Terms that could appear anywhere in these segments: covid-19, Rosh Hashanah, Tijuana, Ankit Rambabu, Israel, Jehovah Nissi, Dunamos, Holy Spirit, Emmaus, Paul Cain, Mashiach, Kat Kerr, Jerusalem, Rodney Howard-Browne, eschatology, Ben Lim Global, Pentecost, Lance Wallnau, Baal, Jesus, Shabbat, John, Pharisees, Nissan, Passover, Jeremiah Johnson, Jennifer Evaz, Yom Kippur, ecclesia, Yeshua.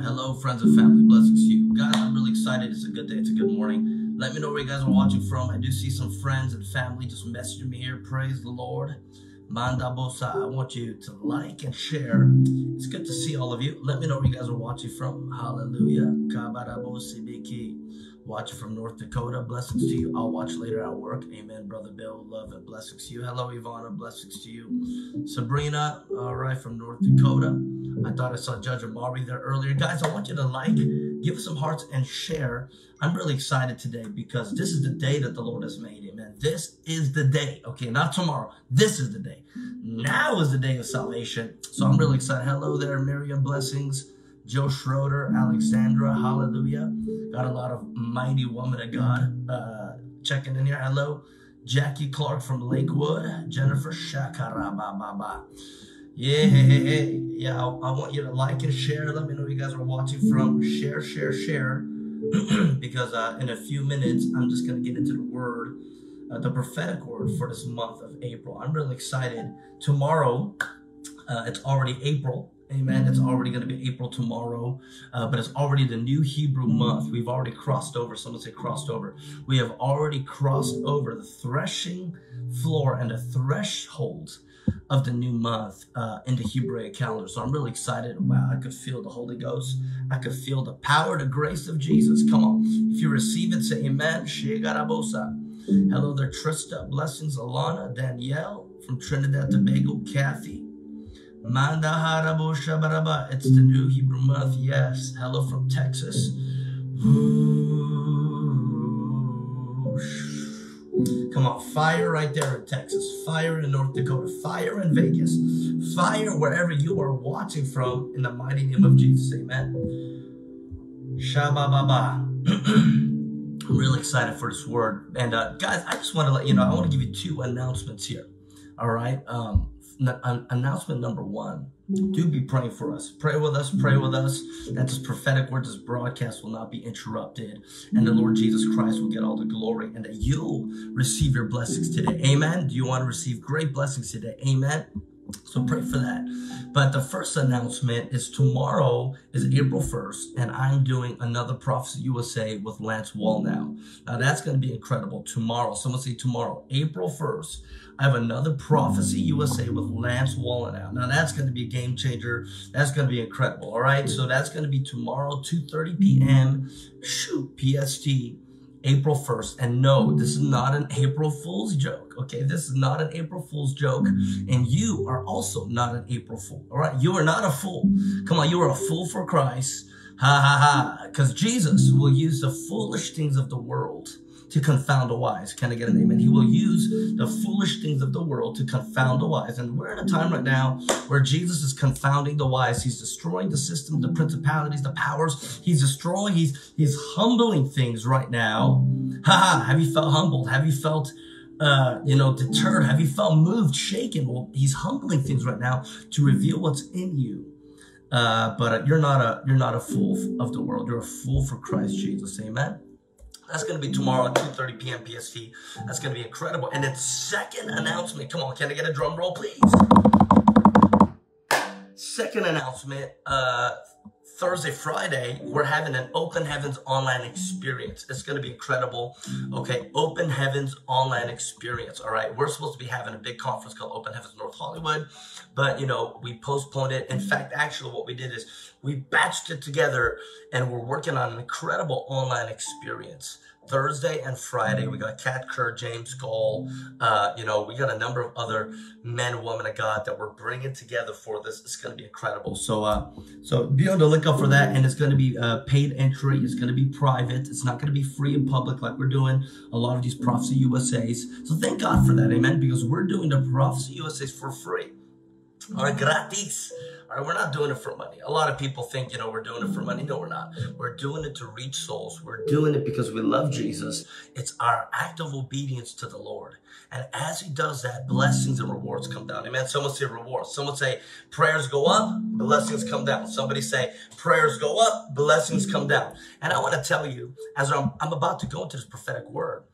Hello, friends and family. Blessings to you guys. I'm really excited. It's a good day. It's a good morning. Let me know where you guys are watching from. I do see some friends and family just messaging me here. Praise the Lord. Mandabosa. I want you to like and share. It's good to see all of you. Let me know where you guys are watching from. Hallelujah. Watching from North Dakota. Blessings to you. I'll watch later at work. Amen, Brother Bill. Love and blessings to you. Hello, Ivana. Blessings to you. Sabrina, all right, from North Dakota. I thought I saw Judge Amari there earlier. Guys, I want you to like, give us some hearts, and share. I'm really excited today because this is the day that the Lord has made. Amen. This is the day. Okay, not tomorrow. This is the day. Now is the day of salvation. So I'm really excited. Hello there, Miriam. Blessings. Joe Schroeder, Alexandra, hallelujah. Got a lot of mighty woman of God checking in here. Hello, Jackie Clark from Lakewood. Jennifer Shakara, ba ba ba. Yeah, yeah. I want you to like and share. Let me know where you guys are watching from. Share, share, share. Because in a few minutes, I'm just gonna get into the word, the prophetic word for this month of April. I'm really excited. Tomorrow, it's already April. Amen. It's already going to be April tomorrow, but it's already the new Hebrew month. We've already crossed over. Someone say crossed over. We have already crossed over the threshing floor and the threshold of the new month in the Hebraic calendar. So I'm really excited. Wow, I could feel the Holy Ghost. I could feel the power, the grace of Jesus. Come on. If you receive it, say amen. Shegarabosa. Hello there, Trista. Blessings, Alana, Danielle from Trinidad Tobago, Kathy. It's the new Hebrew month, yes. Hello from Texas. Come on, fire right there in Texas. Fire in North Dakota. Fire in Vegas. Fire wherever you are watching from in the mighty name of Jesus. Amen. Shabba-ba-ba. I'm really excited for this word. And guys, I just want to let you know, I want to give you two announcements here. All right? Announcement number one, do be praying for us. Pray with us, pray with us, that this prophetic word, this broadcast will not be interrupted, and the Lord Jesus Christ will get all the glory, and that you'll receive your blessings today. Amen. Do you want to receive great blessings today? Amen. So pray for that. But the first announcement is tomorrow is April 1st, and I'm doing another Prophecy USA with Lance Wallnau. Now, that's going to be incredible. Tomorrow, someone say tomorrow, April 1st, I have another Prophecy USA with Lance Wallnau. Now, that's going to be a game changer. That's going to be incredible, all right? So that's going to be tomorrow, 2:30 p.m., PST. April 1st, and no, this is not an April Fool's joke, okay? This is not an April Fool's joke, and you are also not an April Fool, all right? You are not a fool. Come on, you are a fool for Christ, ha, ha, ha, because Jesus will use the foolish things of the world to confound the wise. Can I get an amen? He will use the foolish things of the world to confound the wise. And we're in a time right now where Jesus is confounding the wise. He's destroying the system, the principalities, the powers. He's destroying, he's humbling things right now. Ha ha, have you felt humbled? Have you felt deterred? Have you felt moved, shaken? Well, he's humbling things right now to reveal what's in you. But you're not a fool of the world. You're a fool for Christ Jesus. Amen. That's going to be tomorrow at 2:30 p.m. PST. That's going to be incredible. And then second announcement. Come on, can I get a drum roll, please? Second announcement. Thursday, Friday, we're having an Open Heavens online experience. It's going to be incredible. Okay, Open Heavens online experience. All right, we're supposed to be having a big conference called Open Heavens North Hollywood, but, you know, we postponed it. In fact, actually what we did is we batched it together and we're working on an incredible online experience. Thursday and Friday, we got Kat Kerr, James Cole, we got a number of other men, women of God that we're bringing together for this. It's going to be incredible. So so be on the lookout for that, and it's going to be paid entry. It's going to be private. It's not going to be free and public like we're doing a lot of these Prophecy USAs. So thank God for that, amen, because we're doing the Prophecy USAs for free. or gratis. All right, we're not doing it for money. A lot of people think, you know, we're doing it for money. No, we're not. We're doing it to reach souls. We're doing it because we love Jesus. It's our act of obedience to the Lord. And as he does that, blessings and rewards come down. Amen. Someone say rewards. Someone say prayers go up, blessings come down. Somebody say prayers go up, blessings come down. And I want to tell you, as I'm about to go into this prophetic word,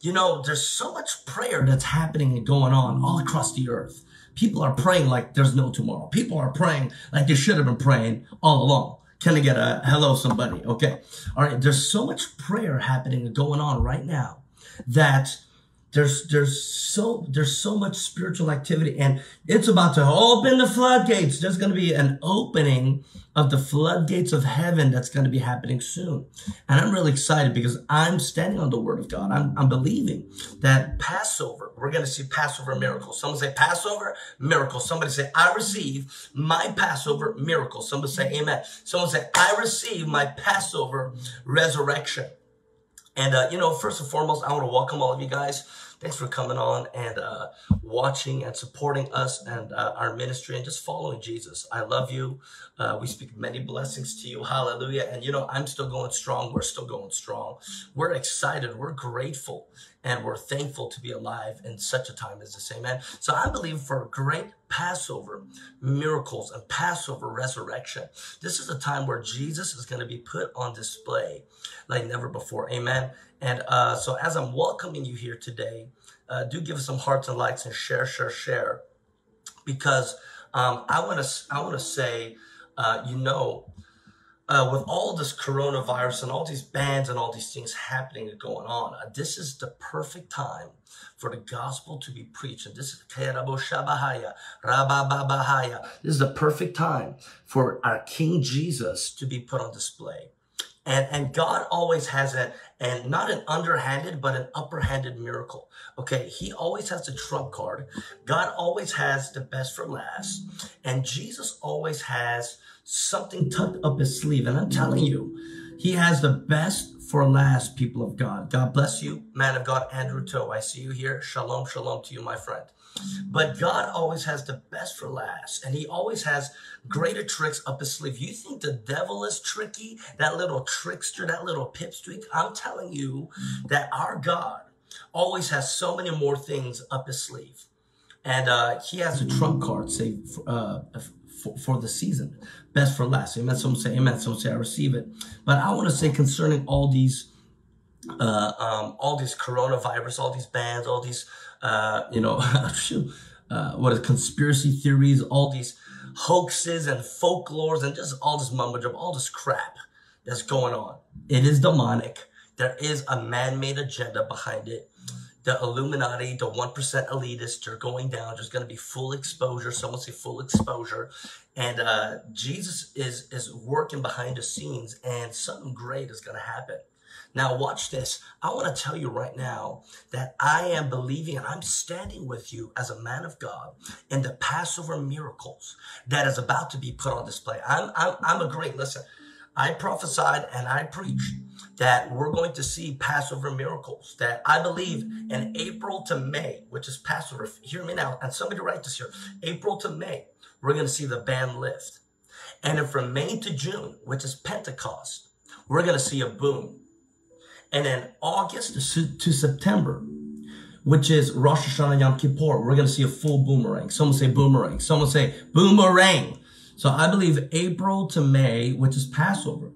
you know, there's so much prayer that's happening and going on all across the earth. People are praying like there's no tomorrow. People are praying like they should have been praying all along. Can I get a hello, somebody? Okay. All right. There's so much prayer happening and going on right now that there's so much spiritual activity, and it's about to open the floodgates. There's going to be an opening of the floodgates of heaven that's going to be happening soon. And I'm really excited because I'm standing on the word of God. I'm believing that Passover, we're going to see Passover miracles. Someone say Passover miracles. Somebody say, I receive my Passover miracle. Somebody say amen. Someone say, I receive my Passover resurrection. And, you know, first and foremost, I want to welcome all of you guys. Thanks for coming on and watching and supporting us and our ministry and just following Jesus. I love you. We speak many blessings to you. Hallelujah. And, you know, I'm still going strong. We're still going strong. We're excited. We're grateful. And we're thankful to be alive in such a time as this. Amen. So I believe for a great Passover miracles and Passover resurrection. This is a time where Jesus is going to be put on display like never before. Amen. And so as I'm welcoming you here today, do give us some hearts and likes and share. Because I want to say, you know, with all this coronavirus and all these bans and all these things happening and going on, this is the perfect time for the gospel to be preached. And this is the perfect time for our King Jesus to be put on display. And God always has and not an underhanded, but an upperhanded miracle. Okay, he always has the trump card. God always has the best for last. And Jesus always has something tucked up his sleeve. And I'm telling you, he has the best for last, people of God. God bless you, man of God, Andrew Toe. I see you here. Shalom, shalom to you, my friend. But God always has the best for last, and he always has greater tricks up his sleeve. You think the devil is tricky, that little trickster, that little pipsqueak? I'm telling you that our God always has so many more things up his sleeve. And he has a trump card, say, for the season, best for last. Amen. Some say amen. Some say I receive it. But I want to say concerning all these coronavirus, all these bans, all these you know, what is conspiracy theories, all these hoaxes and folklores and just all this mumbo jumbo, all this crap that's going on. It is demonic. There is a man-made agenda behind it. The Illuminati, the 1% elitists are going down. There's going to be full exposure. Someone say full exposure. And Jesus is working behind the scenes, and something great is going to happen. Now, watch this. I want to tell you right now that I am believing and I'm standing with you as a man of God in the Passover miracles that is about to be put on display. I'm agreeing. Listen, I prophesied and I preached that we're going to see Passover miracles, that I believe in April to May, which is Passover. Hear me now. And somebody write this here. April to May, we're going to see the ban lift. And then from May to June, which is Pentecost, we're going to see a boom. And then August to September, which is Rosh Hashanah Yom Kippur, we're going to see a full boomerang. Someone say boomerang. Someone say boomerang. So I believe April to May, which is Passover,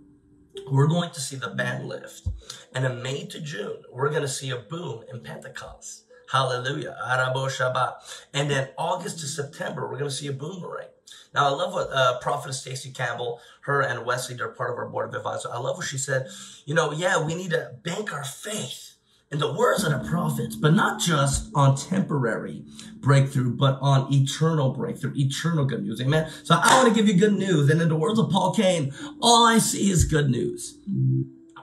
we're going to see the ban lift. And in May to June, we're going to see a boom in Pentecost. Hallelujah. Arabo Shabbat. And then August to September, we're going to see a boomerang. Now, I love what Prophet Stacey Campbell, her and Wesley, they're part of our board of advisors. I love what she said. You know, yeah, we need to bank our faith in the words of the prophets, but not just on temporary breakthrough, but on eternal breakthrough, eternal good news. Amen. So I want to give you good news. And in the words of Paul Cain, all I see is good news.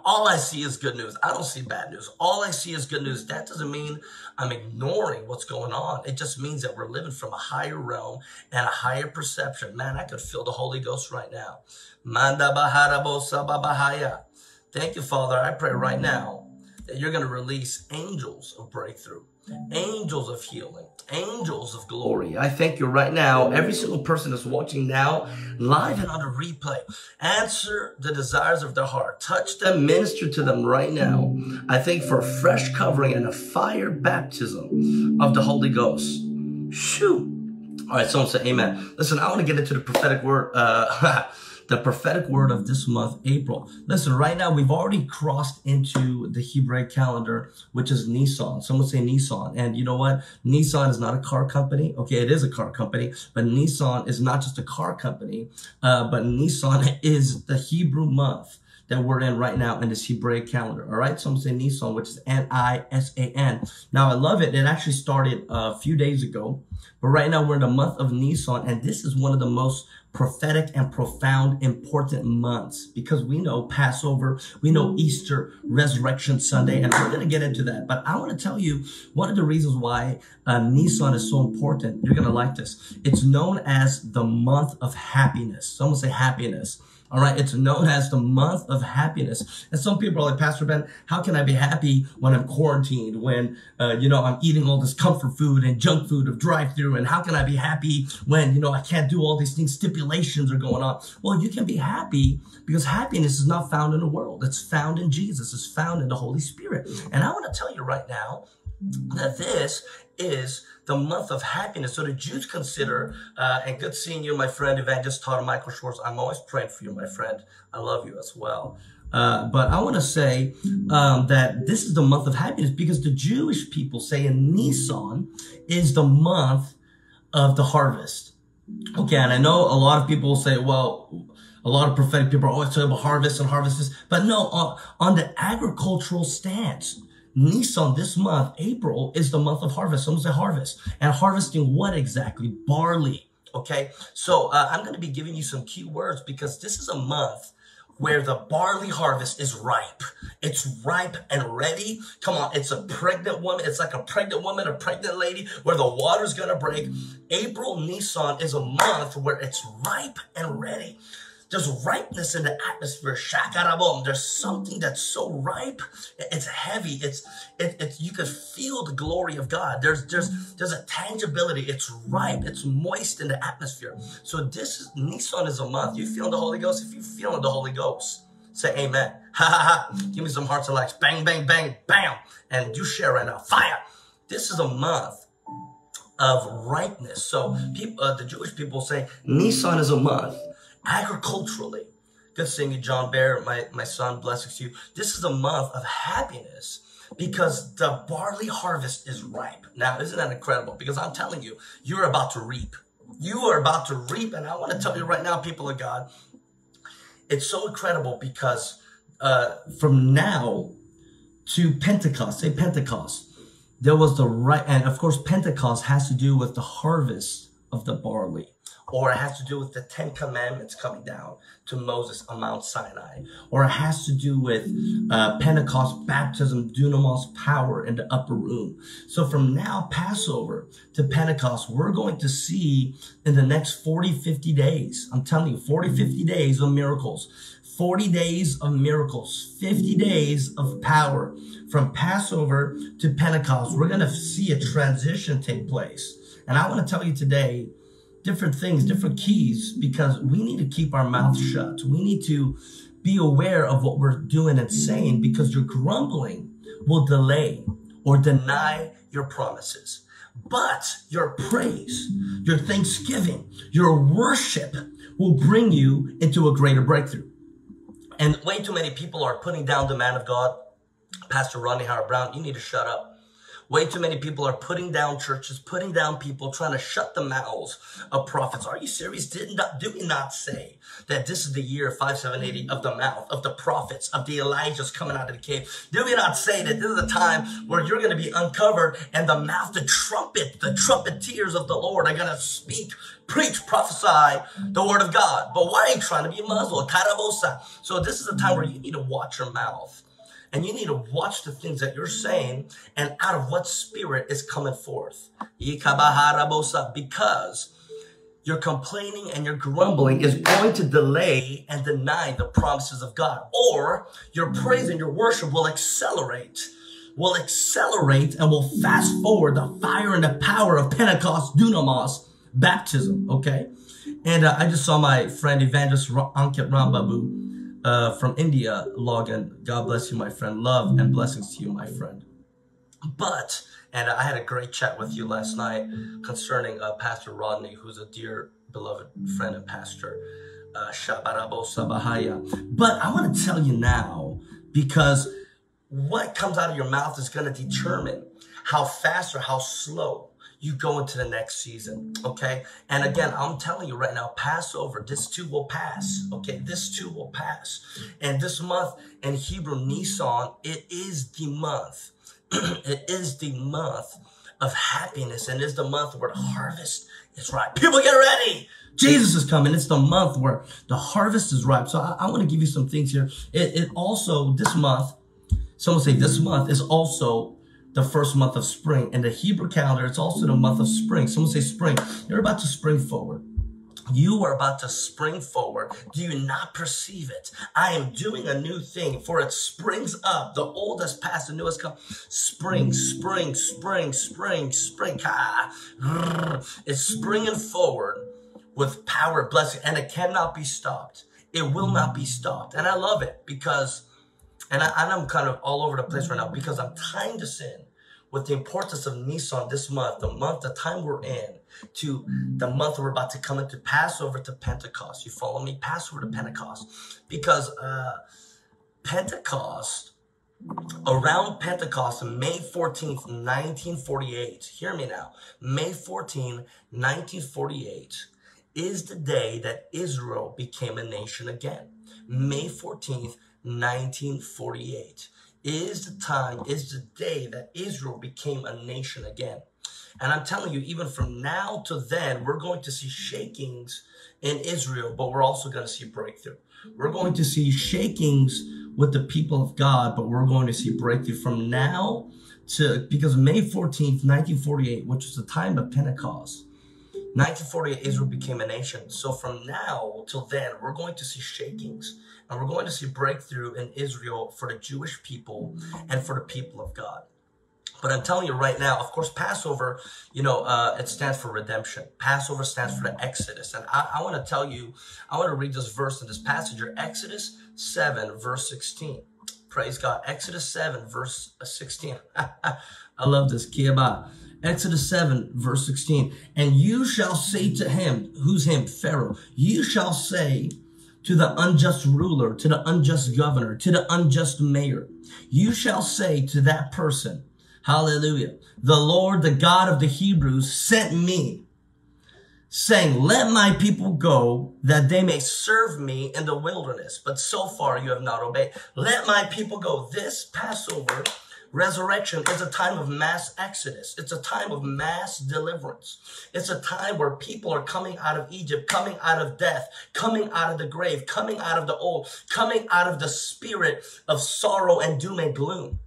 All I see is good news. I don't see bad news. All I see is good news. That doesn't mean I'm ignoring what's going on. It just means that we're living from a higher realm and a higher perception. Man, I could feel the Holy Ghost right now. Manda bahara bo sababahaya. Thank you, Father. I pray right now that you're going to release angels of breakthrough, angels of healing, angels of glory. I thank you right now. Every single person that's watching now, live and on a replay, answer the desires of their heart. Touch them, minister to them right now. I thank for a fresh covering and a fire baptism of the Holy Ghost. Shoot. All right, someone say amen. Listen, I want to get into the prophetic word. The prophetic word of this month, April. Listen, right now, we've already crossed into the Hebraic calendar, which is Nissan. Someone say Nissan. And you know what? Nissan is not a car company. Okay, it is a car company, but Nissan is not just a car company, but Nissan is the Hebrew month that we're in right now in this Hebraic calendar. All right, someone say Nissan, which is N-I-S-A-N. Now, I love it. It actually started a few days ago, but right now we're in the month of Nissan, and this is one of the most prophetic and profound, important months, because we know Passover, we know Easter, Resurrection Sunday, and we're going to get into that. But I want to tell you one of the reasons why Nissan is so important. You're going to like this. It's known as the month of happiness. Someone say happiness. All right, it's known as the month of happiness. And some people are like, Pastor Ben, how can I be happy when I'm quarantined, when, you know, I'm eating all this comfort food and junk food of drive-through, and how can I be happy when, you know, I can't do all these things, stipulations are going on? Well, you can be happy because happiness is not found in the world. It's found in Jesus. It's found in the Holy Spirit. And I want to tell you right now that this is the month of happiness. So the Jews consider, and good seeing you, my friend, Evangelist Todd Michael Schwartz. I'm always praying for you, my friend. I love you as well. But I want to say that this is the month of happiness because the Jewish people say in Nisan is the month of the harvest. Okay, and I know a lot of people say, well, a lot of prophetic people are always talking about harvest and harvests, but no, on the agricultural stance, Nissan, this month, April, is the month of harvest. Someone say harvest. And harvesting what exactly? Barley, okay? So I'm going to be giving you some key words because this is a month where the barley harvest is ripe. It's ripe and ready. Come on, it's a pregnant woman. It's like a pregnant woman, a pregnant lady, where the water's going to break. April, Nissan, is a month where it's ripe and ready. There's ripeness in the atmosphere. Shakarabom. There's something that's so ripe. It's heavy. It's you can feel the glory of God. There's a tangibility. It's ripe. It's moist in the atmosphere. So this is Nissan is a month. You feeling the Holy Ghost? If you feeling the Holy Ghost, say amen. Ha ha ha. Give me some hearts and likes. Bang, bang, bang, bam. And you share right now. Fire. This is a month of ripeness. So people, the Jewish people say Nissan is a month. Agriculturally, good seeing you, John Bear, my son, blessings to you. This is a month of happiness because the barley harvest is ripe. Now, isn't that incredible? Because I'm telling you, you're about to reap. You are about to reap, and I want to tell you right now, people of God, it's so incredible because from now to Pentecost, say Pentecost, there was the right, and of course, Pentecost has to do with the harvest of the barley. Or it has to do with the Ten Commandments coming down to Moses on Mount Sinai. Or it has to do with Pentecost, baptism, dunamos, power in the upper room. So from now, Passover to Pentecost, we're going to see in the next 40, 50 days, I'm telling you, 40, 50 days of miracles. 40 days of miracles, 50 days of power. From Passover to Pentecost, we're going to see a transition take place. And I want to tell you today, different things, different keys, because we need to keep our mouth shut. We need to be aware of what we're doing and saying, because your grumbling will delay or deny your promises. But your praise, your thanksgiving, your worship will bring you into a greater breakthrough. And way too many people are putting down the man of God, Pastor Rodney Howard-Browne. You need to shut up. Way too many people are putting down churches, putting down people, trying to shut the mouths of prophets. Are you serious? Do we not say that this is the year 5780 of the mouth, of the prophets, of the Elijahs coming out of the cave? Do we not say that this is a time where you're going to be uncovered and the mouth, the trumpeteers of the Lord are going to speak, preach, prophesy the word of God? But why are you trying to be muzzled? Karabosa. So this is a time where you need to watch your mouth. And you need to watch the things that you're saying and out of what spirit is coming forth. Because your complaining and your grumbling is going to delay and deny the promises of God. Or your praise and your worship will accelerate will accelerate and will fast forward the fire and the power of Pentecost, Dunamos, baptism, okay? And I just saw my friend Evangelist Ankit Rambabu from India log in. God bless you, my friend. Love and blessings to you, my friend. But, and I had a great chat with you last night concerning Pastor Rodney, who's a dear, beloved friend and pastor. Shabarabo Sabahaya. But I want to tell you now, because what comes out of your mouth is going to determine how fast or how slow you go into the next season, okay? And again, I'm telling you right now, Passover, this too will pass, okay? This too will pass. And this month in Hebrew, Nissan, it is the month. It is the month of happiness, and it's the month where the harvest is ripe. People, get ready. Jesus is coming. It's the month where the harvest is ripe. So I want to give you some things here. It also, this month, someone say this month is also the first month of spring. In the Hebrew calendar, it's also the month of spring. Someone say spring. You're about to spring forward. You are about to spring forward. Do you not perceive it? I am doing a new thing, for it springs up. The old has passed, the new has come. Spring, spring, spring, spring, spring. It's springing forward with power, blessing, and it cannot be stopped. It will not be stopped. And I love it because, and I'm kind of all over the place right now, because I'm tying this in with the importance of Nissan this month, the time we're in, to the month we're about to come into, Passover to Pentecost. You follow me? Passover to Pentecost. Because Pentecost, around Pentecost, May 14th, 1948, hear me now, May 14, 1948, is the day that Israel became a nation again. May 14th, 1948. Is the time, is the day that Israel became a nation again. And I'm telling you, even from now to then, we're going to see shakings in Israel, but we're also going to see breakthrough. We're going to see shakings with the people of God, but we're going to see breakthrough from now to, because May 14th, 1948, which was the time of Pentecost, 1948, Israel became a nation. So from now till then, we're going to see shakings. And we're going to see breakthrough in Israel for the Jewish people and for the people of God. But I'm telling you right now, of course, Passover, you know, it stands for redemption. Passover stands for the Exodus. And I want to tell you, I want to read this verse in this passage here, Exodus 7, verse 16. Praise God. Exodus 7, verse 16. I love this. Kiabah. Exodus 7, verse 16. And you shall say to him, who's him? Pharaoh. You shall say to the unjust ruler, to the unjust governor, to the unjust mayor, you shall say to that person, hallelujah, the Lord, the God of the Hebrews, sent me, saying, let my people go, that they may serve me in the wilderness. But so far you have not obeyed. Let my people go. This Passover resurrection is a time of mass exodus. It's a time of mass deliverance. It's a time where people are coming out of Egypt, coming out of death, coming out of the grave, coming out of the old, coming out of the spirit of sorrow and doom and gloom.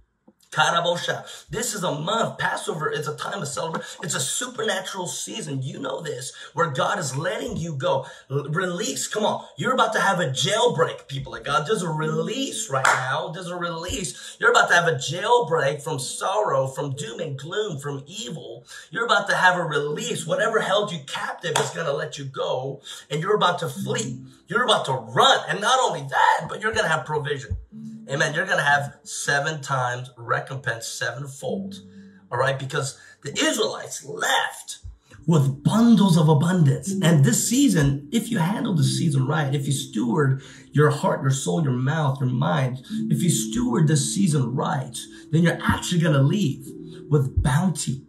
Karabosha. This is a month. Passover is a time of celebration. It's a supernatural season. You know this, where God is letting you go. Release. Come on. You're about to have a jailbreak, people of God. There's a release right now. There's a release. You're about to have a jailbreak from sorrow, from doom and gloom, from evil. You're about to have a release. Whatever held you captive is going to let you go, and you're about to flee. You're about to run. And not only that, but you're going to have provision. Amen. You're going to have 7 times recompense, 7-fold. All right. Because the Israelites left with bundles of abundance. And this season, if you handle the season right, if you steward your heart, your soul, your mouth, your mind, if you steward this season right, then you're actually going to leave with bounty.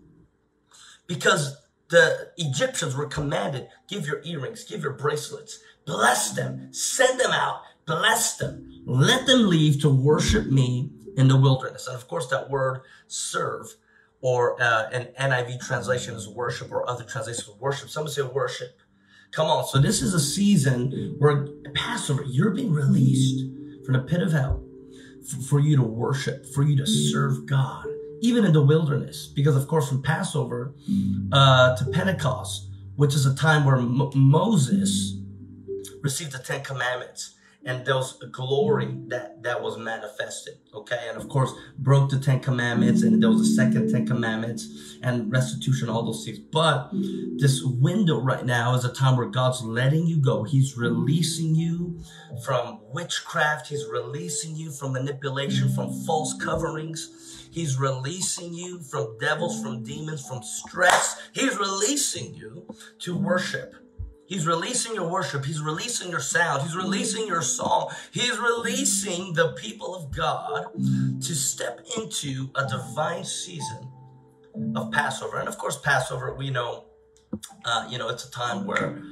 Because the Egyptians were commanded, give your earrings, give your bracelets, bless them, send them out, bless them. Let them leave to worship me in the wilderness. And of course, that word serve, or an NIV translation is worship, or other translations worship. Some say worship. Come on. So this is a season where Passover, you're being released from the pit of hell for you to worship, for you to serve God, even in the wilderness. Because of course, from Passover to Pentecost, which is a time where Moses received the 10 Commandments. and there was glory that was manifested, okay? And of course, broke the 10 commandments, and there was a second 10 commandments and restitution, all those things. But this window right now is a time where God's letting you go. He's releasing you from witchcraft. He's releasing you from manipulation, from false coverings. He's releasing you from devils, from demons, from stress. He's releasing you to worship. He's releasing your worship. He's releasing your sound. He's releasing your song. He's releasing the people of God to step into a divine season of Passover. And of course, Passover, we know, it's a time where,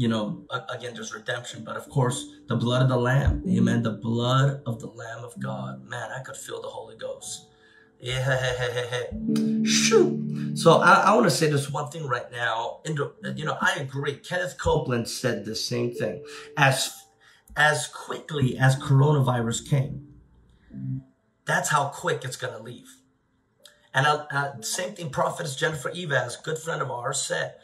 again, there's redemption. But of course, the blood of the Lamb, amen, the blood of the Lamb of God. Man, I could feel the Holy Ghost. Yeah. Shoot. So I want to say this one thing right now. I agree. Kenneth Copeland said the same thing. As quickly as coronavirus came, that's how quick it's going to leave. And same thing Prophetess Jennifer Evaz, good friend of ours, said,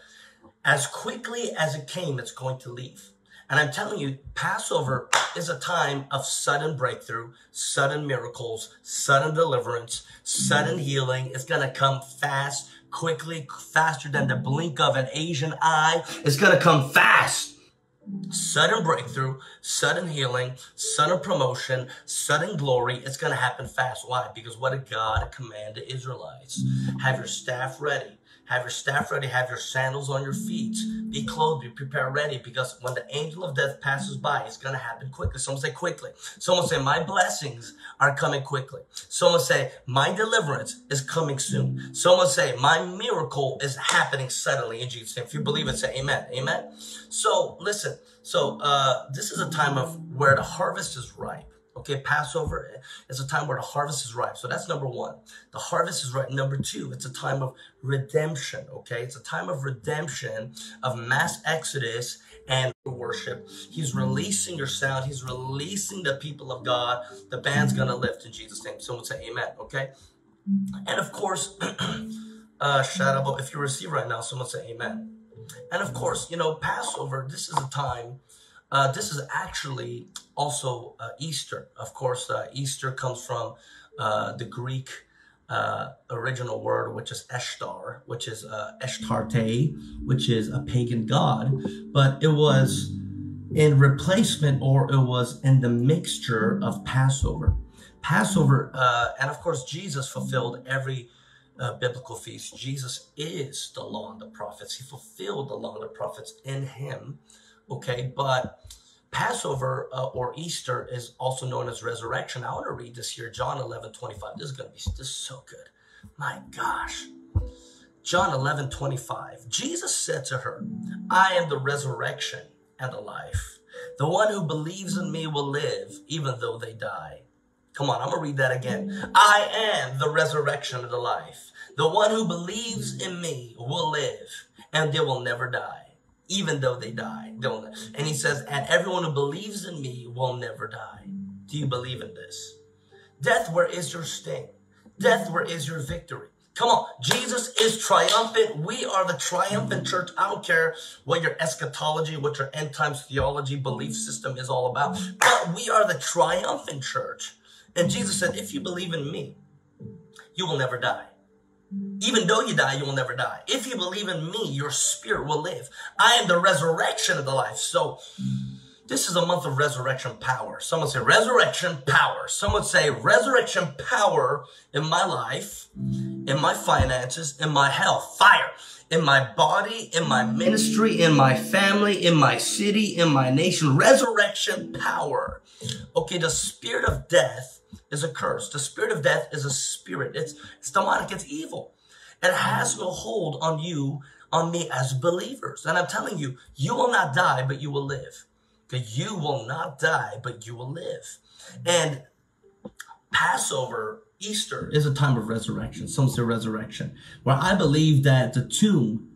as quickly as it came, it's going to leave. And I'm telling you, Passover is a time of sudden breakthrough, sudden miracles, sudden deliverance, sudden healing. It's going to come fast, quickly, faster than the blink of an Asian eye. It's going to come fast. Sudden breakthrough, sudden healing, sudden promotion, sudden glory. It's going to happen fast. Why? Because what did God command the Israelites? Have your staff ready. Have your staff ready, have your sandals on your feet, be clothed, be prepared, ready, because when the angel of death passes by, it's going to happen quickly. Someone say quickly. Someone say, my blessings are coming quickly. Someone say, my deliverance is coming soon. Someone say, my miracle is happening suddenly in Jesus' name. If you believe it, say amen. Amen. So listen, this is a time of where the harvest is ripe. Okay, Passover is a time where the harvest is ripe. So that's number one. The harvest is ripe. Number two, it's a time of redemption. Okay, it's a time of redemption, of mass exodus and worship. He's releasing your sound. He's releasing the people of God. The band's going to lift in Jesus' name. Someone say amen. Okay. And of course, if you receive right now, someone say amen. And of course, Passover, this is a time. This is actually also Easter. Of course, Easter comes from the Greek original word, which is Eshtar, which is Eshtarte, which is a pagan god. But it was in replacement, or it was in the mixture of Passover. Passover, and of course, Jesus fulfilled every biblical feast. Jesus is the law and the prophets. He fulfilled the law and the prophets in him. Okay, but Passover or Easter is also known as resurrection. I want to read this here, John 11:25. This is so good. My gosh. John 11:25. Jesus said to her, I am the resurrection and the life. The one who believes in me will live even though they die. Come on, I'm going to read that again. I am the resurrection and the life. The one who believes in me will live, and they will never die. Even though they die. And he says, and everyone who believes in me will never die. Do you believe in this? Death, where is your sting? Death, where is your victory? Come on. Jesus is triumphant. We are the triumphant church. I don't care what your eschatology, what your end times theology belief system is all about. But we are the triumphant church. And Jesus said, if you believe in me, you will never die. Even though you die, you will never die. If you believe in me, your spirit will live. I am the resurrection of the life. So this is a month of resurrection power. Someone say resurrection power. Someone say resurrection power in my life, in my finances, in my health, fire, in my body, in my ministry, in my family, in my city, in my nation, resurrection power. Okay, the spirit of death is a curse. The spirit of death is a spirit. It's demonic. It's evil. It has no hold on you, on me as believers. And I'm telling you, you will not die, but you will live. Okay? You will not die, but you will live. And Passover, Easter is a time of resurrection. Some say resurrection. Where I believe that the tomb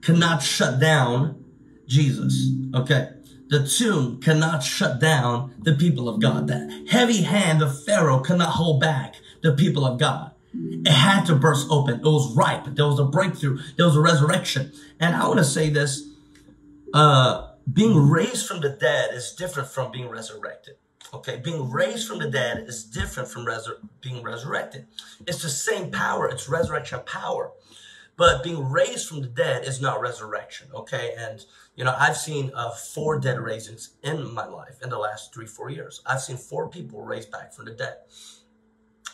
cannot shut down Jesus. Okay. The tomb cannot shut down the people of God. That heavy hand of Pharaoh cannot hold back the people of God. It had to burst open. It was ripe. There was a breakthrough. There was a resurrection. And I want to say this. being raised from the dead is different from being resurrected. Okay, being raised from the dead is different from being resurrected. It's the same power, it's resurrection power. But being raised from the dead is not resurrection, okay? And, you know, I've seen 4 dead raisings in my life in the last 3-4 years. I've seen 4 people raised back from the dead.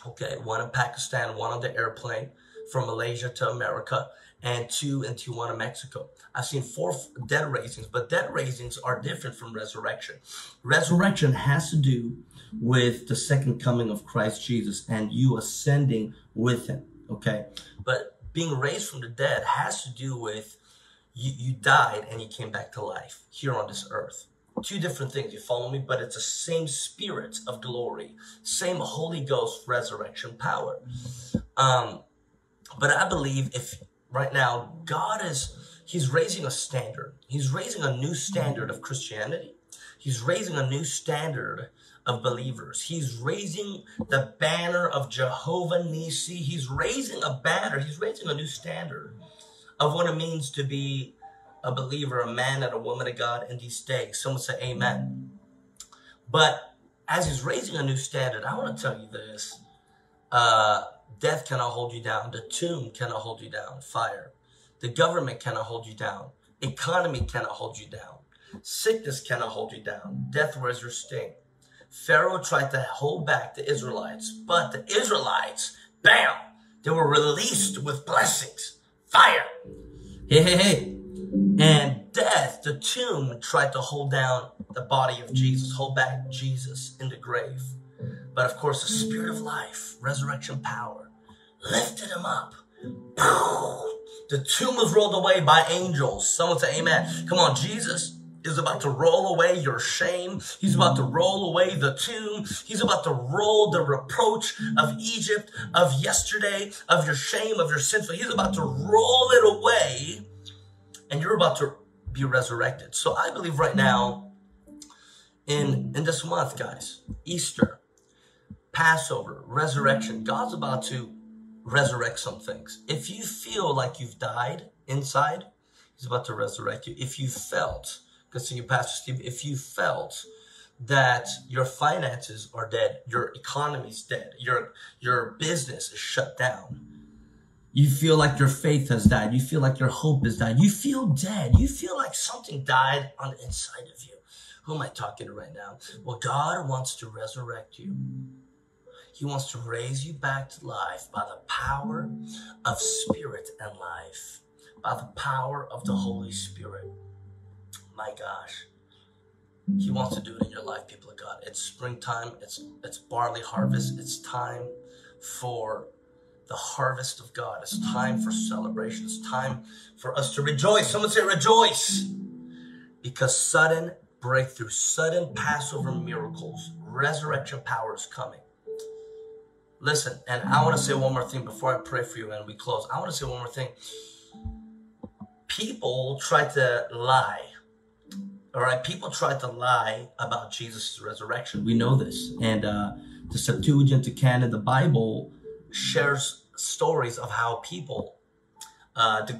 Okay, one in Pakistan, one on the airplane from Malaysia to America, and 2 in Tijuana, Mexico. I've seen 4 dead raisings, but dead raisings are different from resurrection. Resurrection has to do with the second coming of Christ Jesus and you ascending with him, okay? But being raised from the dead has to do with you died and you came back to life here on this earth. 2 different things, you follow me? But it's the same spirit of glory, same Holy Ghost resurrection power. But I believe if right now God is, he's raising a standard. He's raising a new standard of Christianity. He's raising a new standard of believers. He's raising the banner of Jehovah Nissi. He's raising a banner. He's raising a new standard of what it means to be a believer, a man and a woman of God in these days. Someone say amen. But as he's raising a new standard, I want to tell you this. Death cannot hold you down. The tomb cannot hold you down. Fire. The government cannot hold you down. Economy cannot hold you down. Sickness cannot hold you down. Death wears your sting. Pharaoh tried to hold back the Israelites, but the Israelites, bam, they were released with blessings. Fire. Hey, hey, hey. And death, the tomb, tried to hold down the body of Jesus, hold back Jesus in the grave. But of course, the spirit of life, resurrection power, lifted him up. The tomb was rolled away by angels. Someone say amen. Come on, Jesus is about to roll away your shame. He's about to roll away the tomb. He's about to roll the reproach of Egypt, of yesterday, of your shame, of your sins. He's about to roll it away, and you're about to be resurrected. So I believe right now, in this month, guys, Easter, Passover, resurrection, God's about to resurrect some things. If you feel like you've died inside, he's about to resurrect you. If you felt, continue, Pastor Steve, if you felt that your finances are dead, your economy's dead, your business is shut down, you feel like your faith has died, you feel like your hope has died, you feel dead, you feel like something died on the inside of you. Who am I talking to right now? Well, God wants to resurrect you. He wants to raise you back to life by the power of spirit and life, by the power of the Holy Spirit. My gosh. He wants to do it in your life, people of God. It's springtime. It's barley harvest. It's time for the harvest of God. It's time for celebration. It's time for us to rejoice. Someone say rejoice. Because sudden breakthrough, sudden Passover miracles, resurrection power is coming. Listen, and I want to say one more thing before I pray for you and we close. I want to say one more thing. People try to lie. All right? People try to lie about Jesus' resurrection. We know this. And the Septuagint, the canon, the Bible shares stories of how people, the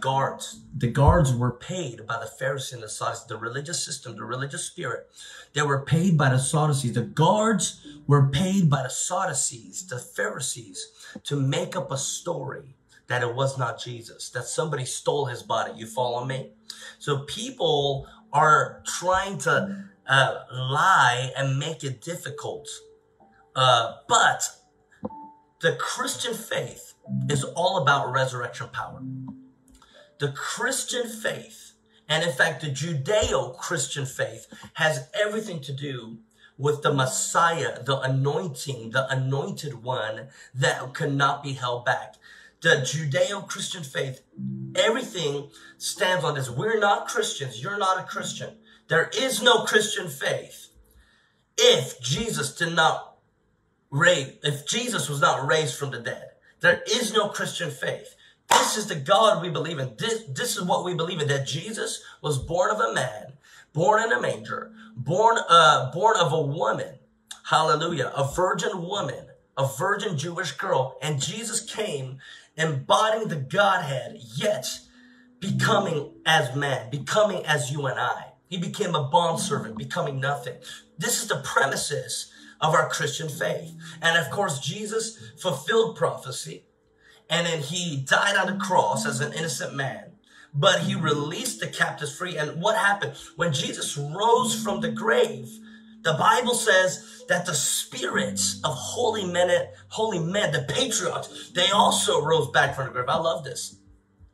guards were paid by the Pharisees and the Sadducees, the religious system, the religious spirit. They were paid by the Sadducees. The guards were paid by the Sadducees, the Pharisees, to make up a story that it was not Jesus, that somebody stole his body. You follow me? So people are trying to lie and make it difficult. But the Christian faith is all about resurrection power. The Christian faith, and in fact, the Judeo-Christian faith, has everything to do with the Messiah, the anointing, the anointed one that could not be held back. The Judeo-Christian faith, everything stands on this. We're not Christians. You're not a Christian. There is no Christian faith if Jesus did not raise, if Jesus was not raised from the dead. There is no Christian faith. This is the God we believe in. This is what we believe in, that Jesus was born of a man, born in a manger, born of a woman, hallelujah, a virgin woman, a virgin Jewish girl, and Jesus came embodying the Godhead, yet becoming as man, becoming as you and I. He became a bondservant, becoming nothing. This is the premises of our Christian faith. And of course, Jesus fulfilled prophecy. And then he died on the cross as an innocent man. But he released the captives free. And what happened? When Jesus rose from the grave, the Bible says that the spirits of holy men, the patriarchs, they also rose back from the grave. I love this.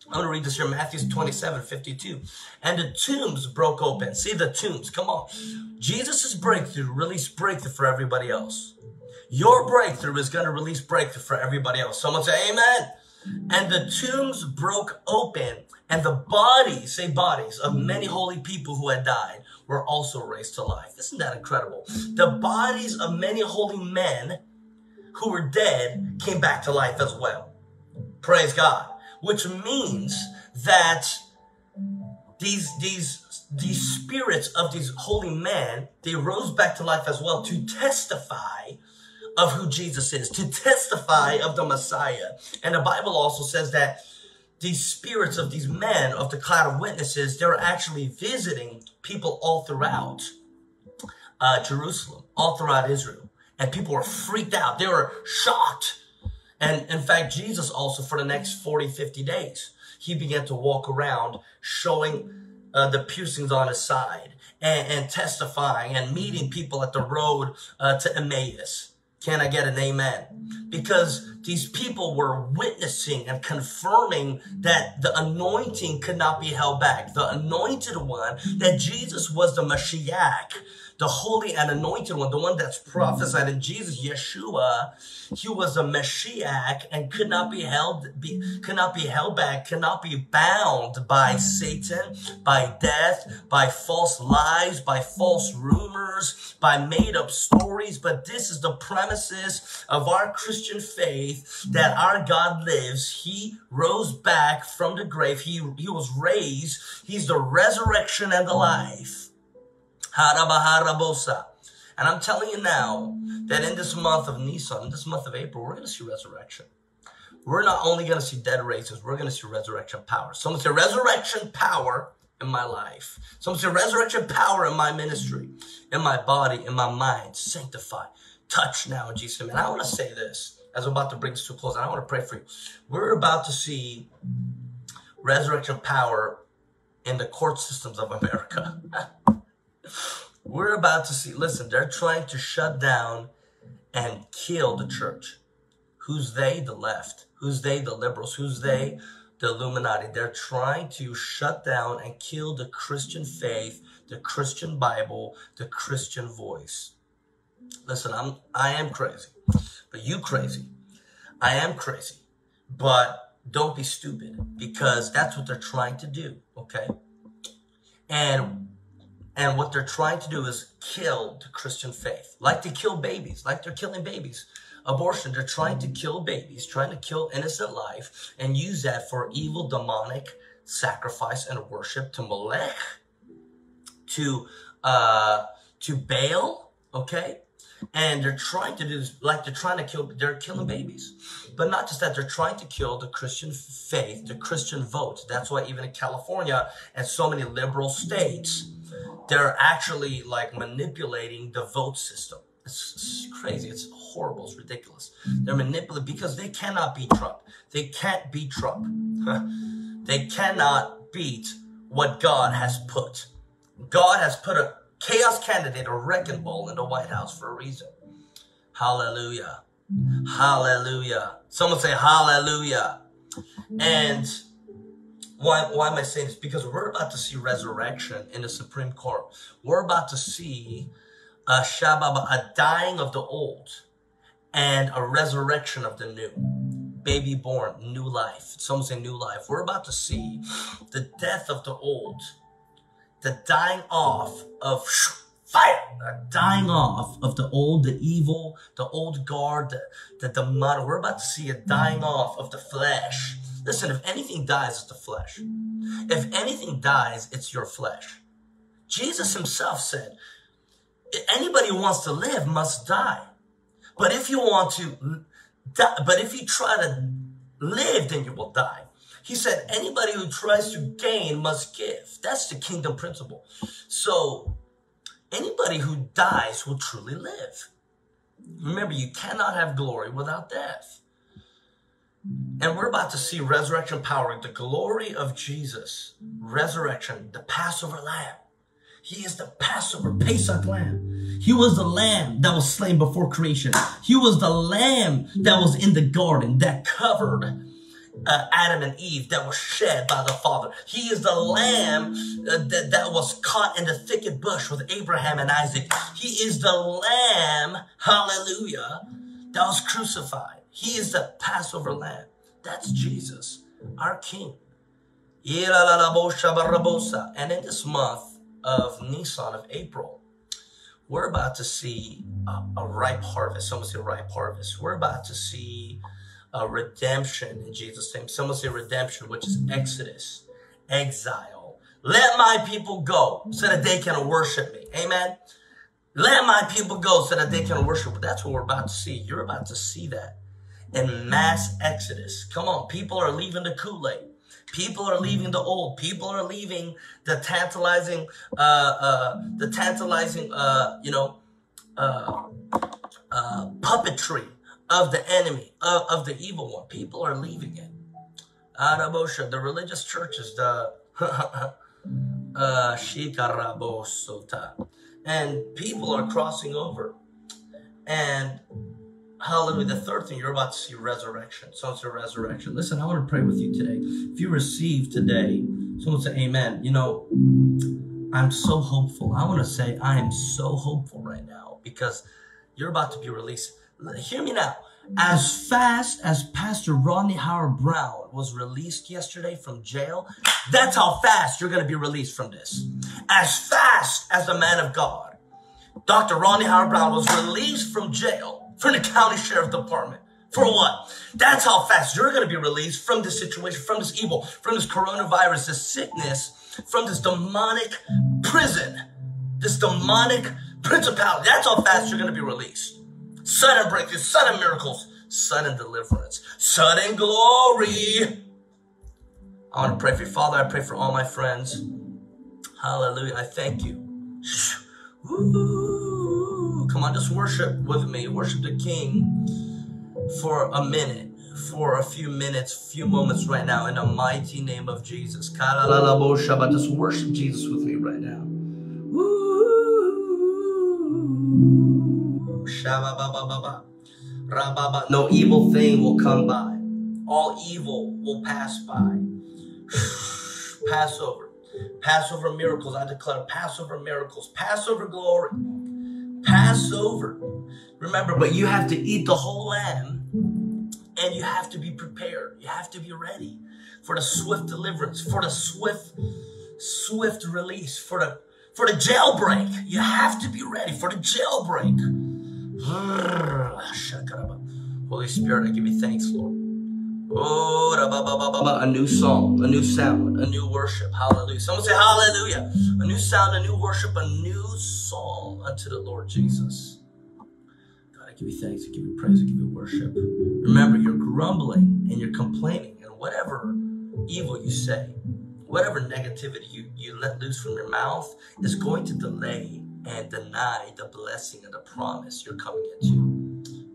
I'm going to read this here, Matthew 27:52. And the tombs broke open. See the tombs, come on. Jesus' breakthrough released breakthrough for everybody else. Your breakthrough is going to release breakthrough for everybody else. Someone say amen. And the tombs broke open, and the bodies, say bodies, of many holy people who had died were also raised to life. Isn't that incredible? The bodies of many holy men who were dead came back to life as well. Praise God. Which means that these spirits of these holy men, they rose back to life as well to testify of who Jesus is, to testify of the Messiah. And the Bible also says that these spirits of these men of the cloud of witnesses, they're actually visiting people all throughout Jerusalem, all throughout Israel. And people were freaked out. They were shocked. And in fact, Jesus also, for the next 40-50 days, he began to walk around showing the piercings on his side and testifying and meeting people at the road to Emmaus. Can I get an amen? Because these people were witnessing and confirming that the anointing could not be held back. The anointed one, that Jesus was the Mashiach, the holy and anointed one, the one that's prophesied in Jesus, Yeshua. He was a Mashiach and could not be held back, could not be bound by Satan, by death, by false lies, by false rumors, by made up stories. But this is the premises of our Christian faith, that our God lives. He rose back from the grave. He was raised. He's the resurrection and the life. And I'm telling you now that in this month of Nissan, in this month of April, we're going to see resurrection. We're not only going to see dead raisers, we're going to see resurrection power. Someone say resurrection power in my life. Someone say resurrection power in my ministry, in my body, in my mind. Sanctify, touch now in Jesus' name. And I want to say this as I'm about to bring this to a close. And I want to pray for you. We're about to see resurrection power in the court systems of America. We're about to see, listen, they're trying to shut down and kill the church. Who's they? The left. Who's they? The liberals. Who's they? The Illuminati. They're trying to shut down and kill the Christian faith, the Christian Bible, the Christian voice. Listen, I am crazy, but you crazy. I am crazy, but don't be stupid, because that's what they're trying to do, okay? And what they're trying to do is kill the Christian faith. Like they kill babies, like they're killing babies. Abortion, they're trying to kill babies, trying to kill innocent life, and use that for evil, demonic sacrifice and worship to Molech, to Baal, okay? And they're trying to do this, like they're trying to kill, they're killing babies. But not just that, they're trying to kill the Christian faith, the Christian vote. That's why even in California and so many liberal states, they're actually like manipulating the vote system. It's crazy. It's horrible. It's ridiculous. They're manipulating because they cannot beat Trump. They can't beat Trump. They cannot beat what God has put. God has put a chaos candidate, a wrecking ball in the White House for a reason. Hallelujah. Hallelujah. Someone say hallelujah. And Why am I saying this? Because we're about to see resurrection in the Supreme Court. We're about to see a Shabbat, a dying of the old and a resurrection of the new. Baby born, new life. Some say new life. We're about to see the death of the old, the dying off of fire, the dying off of the old, the evil, the old guard, the demonic. We're about to see a dying off of the flesh. Listen, if anything dies, it's the flesh. If anything dies, it's your flesh. Jesus himself said, anybody who wants to live must die. But if you try to live, then you will die. He said, anybody who tries to gain must give. That's the kingdom principle. So anybody who dies will truly live. Remember, you cannot have glory without death. And we're about to see resurrection power, the glory of Jesus, resurrection, the Passover lamb. He is the Passover, Pesach lamb. He was the lamb that was slain before creation. He was the lamb that was in the garden that covered Adam and Eve, that was shed by the Father. He is the lamb that was caught in the thicket bush with Abraham and Isaac. He is the lamb, hallelujah, that was crucified. He is the Passover lamb. That's Jesus, our King. And in this month of Nissan, of April, we're about to see a ripe harvest. Someone say ripe harvest. We're about to see a redemption in Jesus' name. Someone say redemption, which is Exodus, exile. Let my people go so that they can worship me. Amen. Let my people go so that they can worship. That's what we're about to see. You're about to see that. And mass exodus. Come on, people are leaving the Kool-Aid. People are leaving the old. People are leaving the tantalizing puppetry of the enemy, of the evil one. People are leaving it. Arabosha, the religious churches, the shikarabosota, and people are crossing over. And hallelujah. The third thing, you're about to see resurrection. So it's a resurrection. Listen, I want to pray with you today. If you receive today, someone say amen. You know, I'm so hopeful. I want to say I am so hopeful right now because you're about to be released. Hear me now. As fast as Pastor Rodney Howard-Browne was released yesterday from jail, that's how fast you're going to be released from this. As fast as the man of God, Dr. Rodney Howard-Browne, was released from jail, from the county sheriff department. For what? That's how fast you're going to be released from this situation, from this evil, from this coronavirus, this sickness, from this demonic prison, this demonic principality. That's how fast you're going to be released. Sudden breakthrough, sudden miracles, sudden deliverance, sudden glory. I want to pray for you. Father, I pray for all my friends. Hallelujah. I thank you. Woo. Come on, just worship with me. Worship the King for a minute, for a few minutes, few moments right now in the mighty name of Jesus. Just worship Jesus with me right now. No evil thing will come by. All evil will pass by. Passover. Passover miracles. I declare Passover miracles. Passover glory. Passover. Remember, but you have to eat the whole lamb and you have to be prepared. You have to be ready for the swift deliverance, for the swift release, for the jailbreak. You have to be ready for the jailbreak. Holy Spirit, I give you thanks, Lord. Oh, a new song, a new sound, a new worship. Hallelujah. Someone say hallelujah. A new sound, a new worship, a new song unto the Lord Jesus. God, I give you thanks. I give you praise. I give you worship. Remember, you're grumbling and you're complaining. And whatever evil you say, whatever negativity you let loose from your mouth is going to delay and deny the blessing and the promise you're coming into.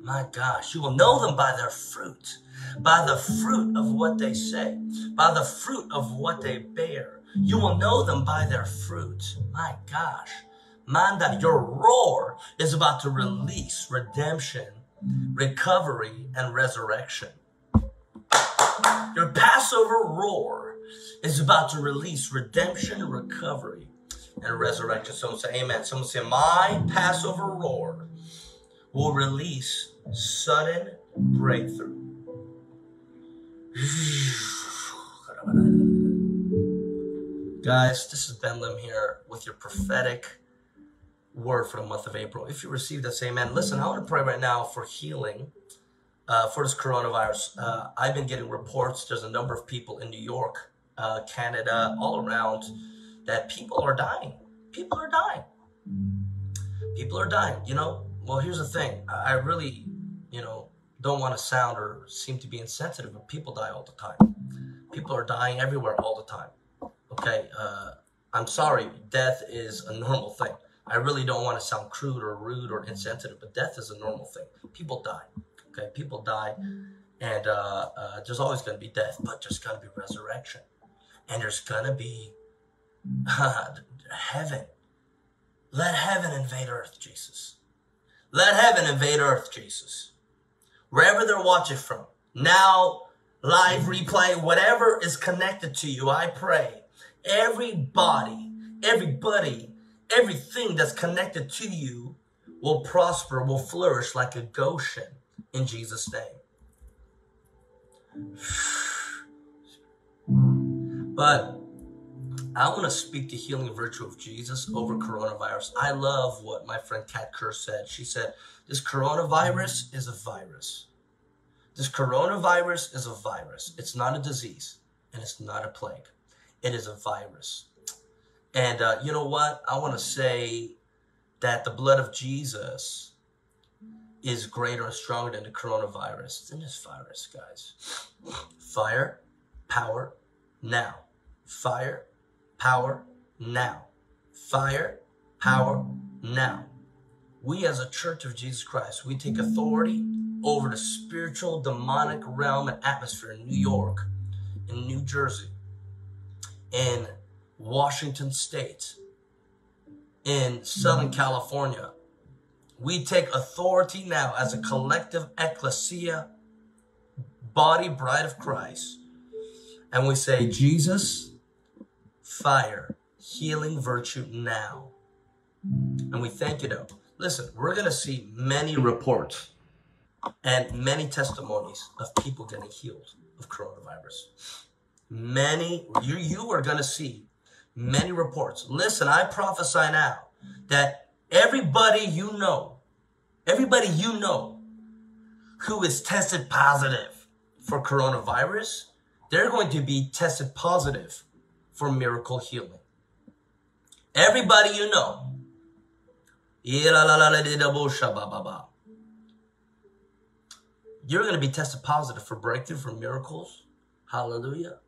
My gosh, you will know them by their fruit, by the fruit of what they say, by the fruit of what they bear. You will know them by their fruit. My gosh, Manda, your roar is about to release redemption, recovery, and resurrection. Your Passover roar is about to release redemption, recovery, and resurrection. Someone say amen. Someone say, my Passover roar will release sudden breakthrough. Guys, this is Ben Lim here with your prophetic word for the month of April. If you receive this, amen. Listen, I want to pray right now for healing for this coronavirus. I've been getting reports. There's a number of people in New York, Canada, all around, that people are dying. People are dying. People are dying, you know. Well, here's the thing. I really, you know, don't want to sound or seem to be insensitive, but people die all the time. People are dying everywhere all the time. Okay, I'm sorry, death is a normal thing. I really don't want to sound crude or rude or insensitive, but death is a normal thing. People die. Okay, people die, and there's always going to be death, but there's going to be resurrection, and there's going to be heaven. Let heaven invade earth, Jesus. Let heaven invade earth, Jesus. Wherever they're watching from, now, live replay, whatever is connected to you, I pray. Everybody, everything that's connected to you will prosper, will flourish like a Goshen in Jesus' name. But I want to speak the healing virtue of Jesus over coronavirus. I love what my friend Kat Kerr said. She said, this coronavirus is a virus. This coronavirus is a virus. It's not a disease, and it's not a plague. It is a virus. And you know what? I want to say that the blood of Jesus is greater and stronger than the coronavirus. It's in this virus, guys. Fire, power, now. Fire, power, now. Fire, power, now. We as a church of Jesus Christ, we take authority over the spiritual, demonic realm and atmosphere in New York, in New Jersey, in Washington State, in Southern California. We take authority now as a collective ecclesia, body, bride of Christ. And we say, Jesus, fire, healing virtue now. And we thank you though. Listen, we're going to see many reports and many testimonies of people getting healed of coronavirus. Many, you are going to see many reports. Listen, I prophesy now that everybody you know who is tested positive for coronavirus, they're going to be tested positive for miracle healing. Everybody you know. You're going to be tested positive for breakthrough, for miracles. Hallelujah.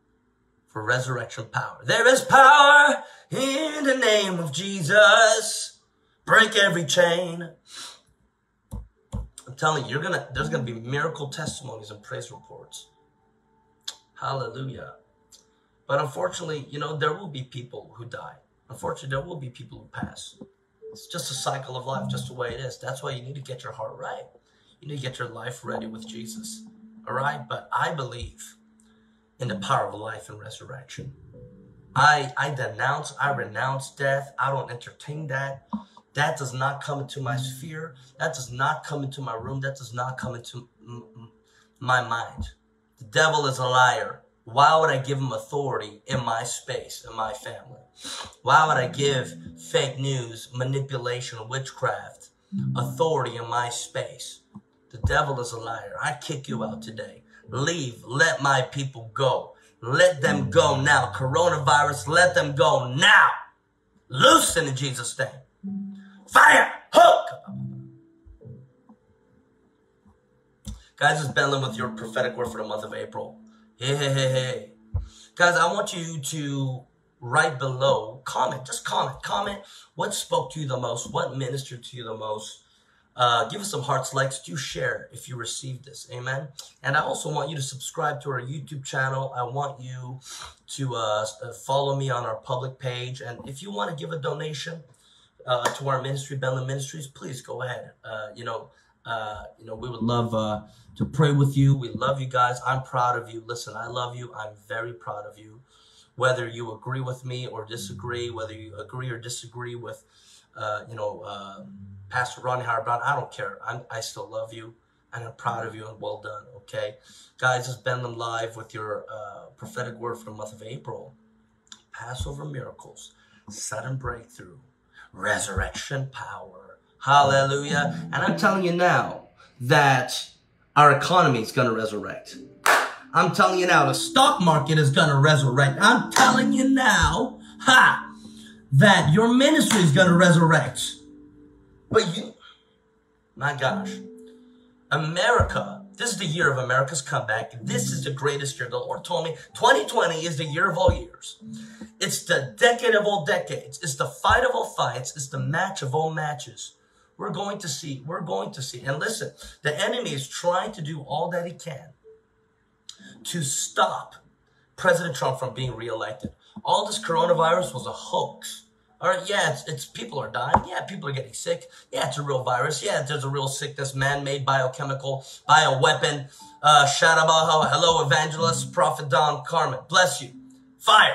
For resurrection power. There is power in the name of Jesus. Break every chain. I'm telling you, there's going to be miracle testimonies and praise reports. Hallelujah. But unfortunately, you know, there will be people who die. Unfortunately, there will be people who pass. It's just a cycle of life, just the way it is. That's why you need to get your heart right. You need to get your life ready with Jesus, all right? But I believe in the power of life and resurrection. I renounce death. I don't entertain that. That does not come into my sphere. That does not come into my room. That does not come into my mind. The devil is a liar. Why would I give him authority in my space, in my family? Why would I give fake news, manipulation, witchcraft, authority in my space? The devil is a liar. I kick you out today. Leave. Let my people go. Let them go now. Coronavirus, let them go now. Loosen in Jesus' name. Fire. Hook. Guys, it's Benlin with your prophetic word for the month of April. Hey. Guys, I want you to right below, comment. Just comment. Comment what spoke to you the most. What ministered to you the most. Give us some hearts, likes. Do share if you received this. Amen. And I also want you to subscribe to our YouTube channel. I want you to follow me on our public page. And if you want to give a donation to our ministry, Benlin Ministries, please go ahead. We would love to pray with you. We love you guys. I'm proud of you. Listen, I love you. I'm very proud of you. Whether you agree with me or disagree, whether you agree or disagree with, Pastor Rodney Howard-Browne, I don't care. I still love you, and I'm proud of you, and well done, okay? Guys, it's Benlin Live with your prophetic word for the month of April. Passover miracles, sudden breakthrough, resurrection power, hallelujah. And I'm telling you now that our economy is going to resurrect. I'm telling you now, the stock market is going to resurrect. I'm telling you now, that your ministry is going to resurrect. But my gosh, America This is the year of America's comeback. This is the greatest year. The Lord told me 2020 is the year of all years. It's the decade of all decades. It's the fight of all fights. It's the match of all matches. We're going to see. We're going to see. And listen, the enemy is trying to do all that he can to stop President Trump from being reelected. All this coronavirus was a hoax. All right, yeah, it's people are dying. Yeah, people are getting sick. Yeah, it's a real virus. Yeah, there's a real sickness, man-made, biochemical, bioweapon. Shadabaho, hello, evangelist, Prophet Don Carmen. Bless you. Fire.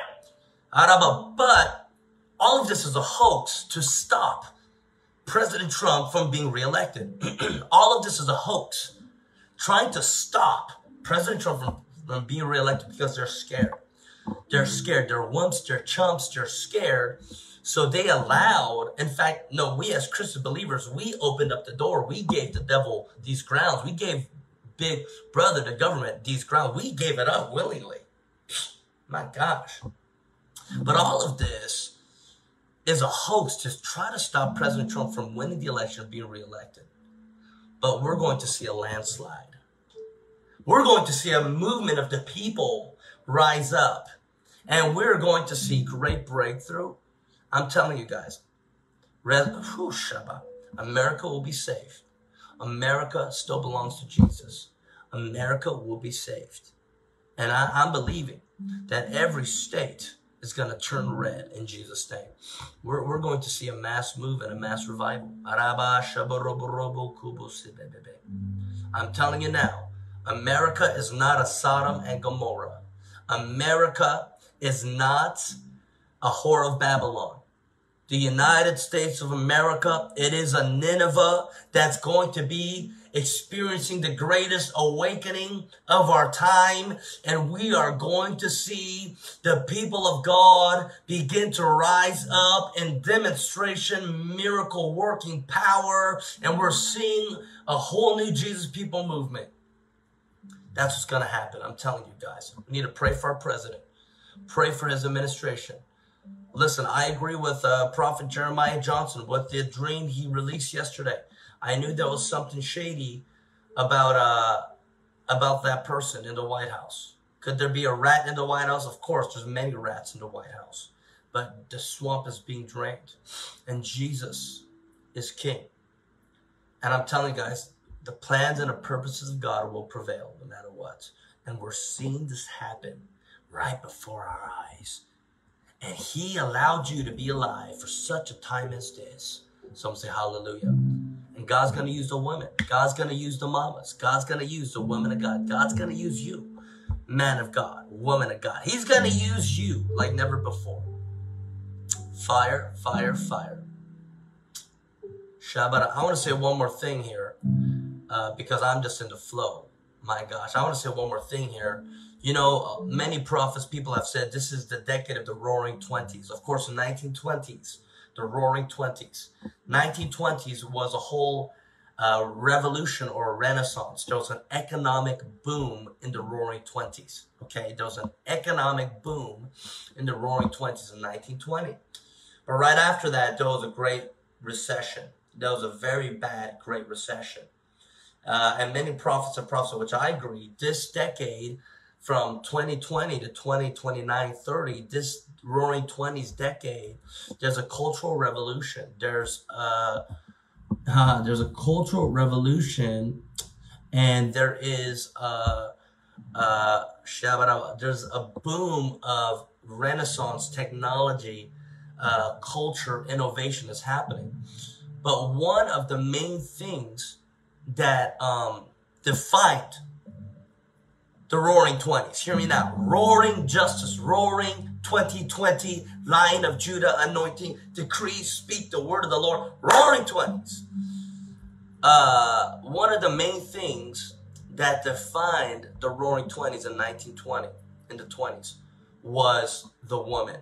Araba. But all of this is a hoax to stop President Trump from being reelected. All of this is a hoax trying to stop President Trump from being reelected because they're scared. They're scared. They're wimps. They're chumps. They're scared. So they allowed, in fact, no, we as Christian believers, we opened up the door. We gave the devil these grounds. We gave Big Brother, the government, these grounds. We gave it up willingly. My gosh. But all of this is a hoax to try to stop President Trump from winning the election and being reelected. But we're going to see a landslide. We're going to see a movement of the people rise up. And we're going to see great breakthrough. I'm telling you guys, America will be saved. America still belongs to Jesus. America will be saved. And I'm believing that every state is going to turn red in Jesus' name. We're going to see a mass move and a mass revival. I'm telling you now, America is not a Sodom and Gomorrah. America is not a whore of Babylon. The United States of America, it is a Nineveh that's going to be experiencing the greatest awakening of our time. And we are going to see the people of God begin to rise up in demonstration, miracle working power. And we're seeing a whole new Jesus people movement. That's what's going to happen. I'm telling you guys, we need to pray for our president, pray for his administration. Listen, I agree with Prophet Jeremiah Johnson with the dream he released yesterday. I knew there was something shady about that person in the White House. Could there be a rat in the White House? Of course, there's many rats in the White House. But the swamp is being drained. And Jesus is king. And I'm telling you guys, the plans and the purposes of God will prevail no matter what. And we're seeing this happen right before our eyes. And he allowed you to be alive for such a time as this. Some say hallelujah. And God's going to use the women. God's going to use the mamas. God's going to use the women of God. God's going to use you, man of God, woman of God. He's going to use you like never before. Fire, fire, fire. Shabbat. I want to say one more thing here because I'm just in the flow. My gosh, I want to say one more thing here. You know, many prophets, people have said this is the decade of the Roaring Twenties. Of course, the 1920s, the Roaring Twenties. 1920s was a whole revolution or a renaissance. There was an economic boom in the Roaring Twenties, okay? There was an economic boom in the Roaring Twenties in 1920. But right after that, there was a Great Recession. There was a very bad Great Recession. And many prophets and prophets, which I agree, this decade, from 2020 to 2029, 30, this Roaring Twenties decade, there's a cultural revolution. There's a cultural revolution, and there is there's a boom of Renaissance technology, culture, innovation is happening. But one of the main things that defined the Roaring Twenties. Hear me now. Roaring justice. Roaring 2020. Lion of Judah. Anointing. Decree. Speak the word of the Lord. Roaring Twenties. One of the main things that defined the Roaring Twenties in 1920. In the 20s. Was the woman.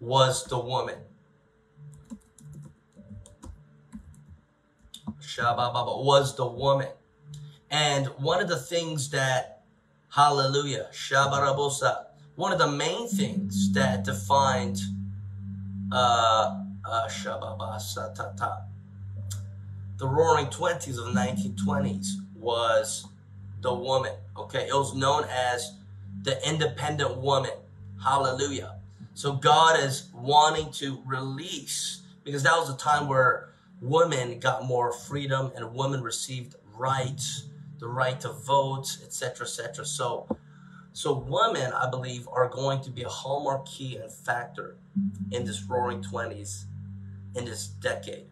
Was the woman. Shabba-baba. Was the woman. And one of the things that hallelujah, Shabarabosa. One of the main things that defined the Roaring Twenties of the 1920s was the woman, okay? It was known as the independent woman. Hallelujah. So God is wanting to release, because that was a time where women got more freedom and women received rights, the right to vote, etc., etc. So women, I believe, are going to be a hallmark key and factor in this roaring 20s, in this decade.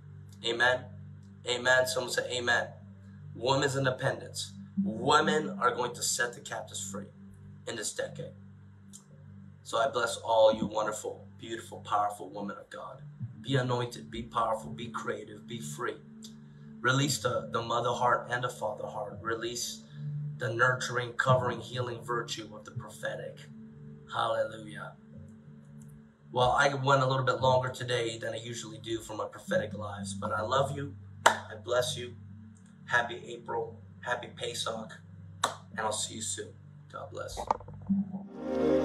Amen. Amen. Someone say amen. Women's independence. Women are going to set the captives free in this decade. So I bless all you wonderful, beautiful, powerful women of God. Be anointed, be powerful, be creative, be free. Release the mother heart and the father heart. Release the nurturing, covering, healing virtue of the prophetic. Hallelujah. Well, I went a little bit longer today than I usually do for my prophetic lives, but I love you. I bless you. Happy April. Happy Pesach. And I'll see you soon. God bless.